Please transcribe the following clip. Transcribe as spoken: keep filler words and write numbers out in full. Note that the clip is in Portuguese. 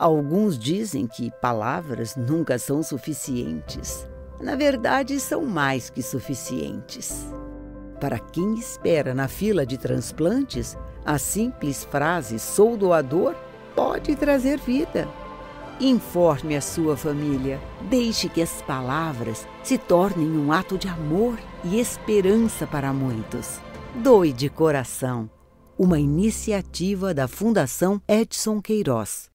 Alguns dizem que palavras nunca são suficientes. Na verdade, são mais que suficientes. Para quem espera na fila de transplantes, a simples frase "sou doador" pode trazer vida. Informe a sua família. Deixe que as palavras se tornem um ato de amor e esperança para muitos. Doe de coração. Uma iniciativa da Fundação Edson Queiroz.